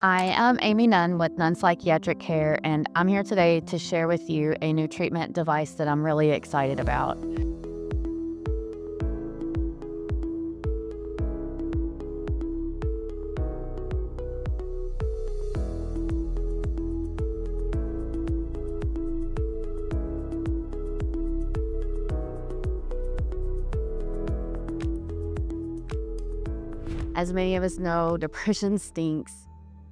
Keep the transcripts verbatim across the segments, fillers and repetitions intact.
I am Amy Nunn with Nunn Psychiatric Care, and I'm here today to share with you a new treatment device that I'm really excited about. As many of us know, depression stinks.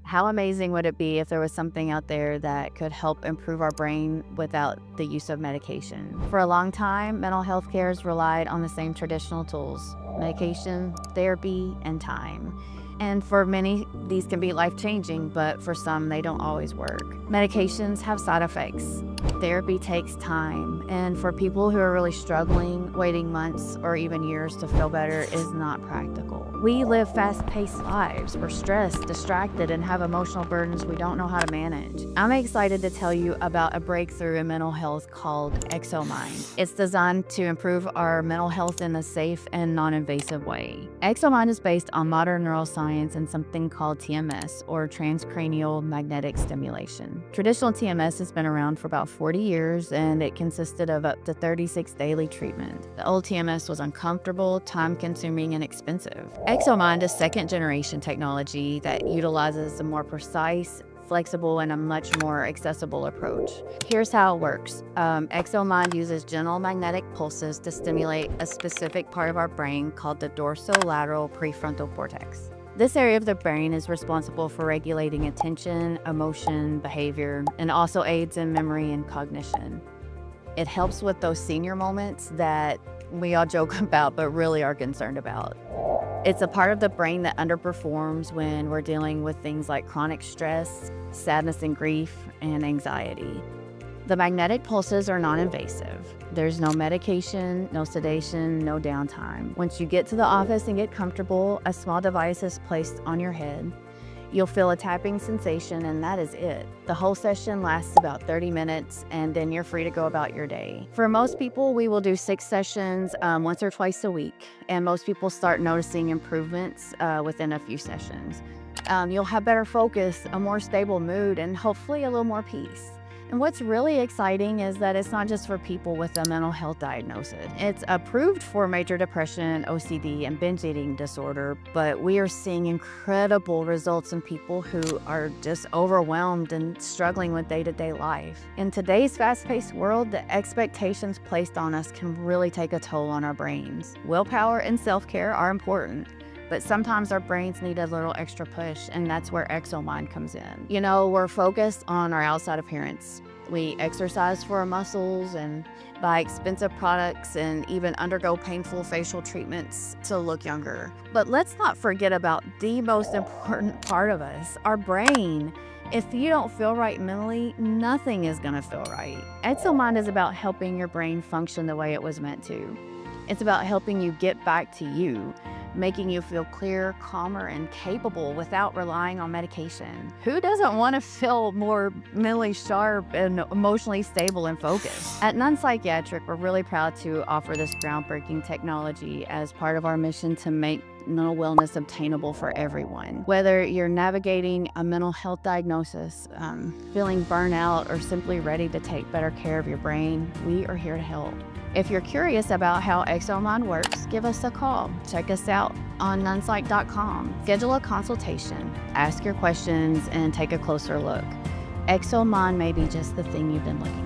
How amazing would it be if there was something out there that could help improve our brain without the use of medication? For a long time, mental health care has relied on the same traditional tools: medication, therapy, and time. And for many, these can be life-changing, but for some, they don't always work. Medications have side effects. Therapy takes time. And for people who are really struggling, waiting months or even years to feel better is not practical. We live fast-paced lives. We're stressed, distracted, and have emotional burdens we don't know how to manage. I'm excited to tell you about a breakthrough in mental health called ExoMind. It's designed to improve our mental health in a safe and non-invasive way. ExoMind is based on modern neuroscience and something called T M S, or Transcranial Magnetic Stimulation. Traditional T M S has been around for about forty years, and it consisted of up to thirty-six daily treatments. The old T M S was uncomfortable, time-consuming, and expensive. ExoMind is second-generation technology that utilizes a more precise, flexible, and a much more accessible approach. Here's how it works. Um, ExoMind uses gentle magnetic pulses to stimulate a specific part of our brain called the dorsolateral prefrontal cortex. This area of the brain is responsible for regulating attention, emotion, behavior, and also aids in memory and cognition. It helps with those senior moments that we all joke about but really are concerned about. It's a part of the brain that underperforms when we're dealing with things like chronic stress, sadness and grief, and anxiety. The magnetic pulses are non-invasive. There's no medication, no sedation, no downtime. Once you get to the office and get comfortable, a small device is placed on your head. You'll feel a tapping sensation, and that is it. The whole session lasts about thirty minutes, and then you're free to go about your day. For most people, we will do six sessions um, once or twice a week, and most people start noticing improvements uh, within a few sessions. Um, you'll have better focus, a more stable mood, and hopefully a little more peace. And what's really exciting is that it's not just for people with a mental health diagnosis. It's approved for major depression, O C D, and binge eating disorder, but we are seeing incredible results in people who are just overwhelmed and struggling with day-to-day life. In today's fast-paced world, the expectations placed on us can really take a toll on our brains. Willpower and self-care are important, but sometimes our brains need a little extra push, and that's where ExoMind comes in. You know, we're focused on our outside appearance. We exercise for our muscles and buy expensive products and even undergo painful facial treatments to look younger. But let's not forget about the most important part of us, our brain. If you don't feel right mentally, nothing is gonna feel right. ExoMind is about helping your brain function the way it was meant to. It's about helping you get back to you, making you feel clearer, calmer, and capable without relying on medication. Who doesn't want to feel more mentally sharp and emotionally stable and focused? At Nunn Psychiatric, we're really proud to offer this groundbreaking technology as part of our mission to make mental wellness obtainable for everyone. Whether you're navigating a mental health diagnosis, um, feeling burnout, or simply ready to take better care of your brain, we are here to help. If you're curious about how ExoMind works, give us a call. Check us out on Nunsight dot com. Schedule a consultation, ask your questions, and take a closer look. ExoMind may be just the thing you've been looking for.